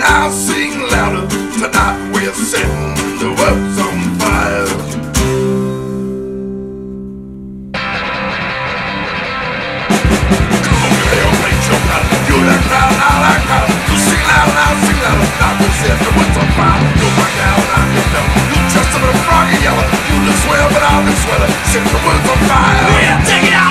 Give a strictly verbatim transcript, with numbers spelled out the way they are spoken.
and I'll sing louder. Tonight we're setting the woods on fire. Set the woods on fire. We'll take it out.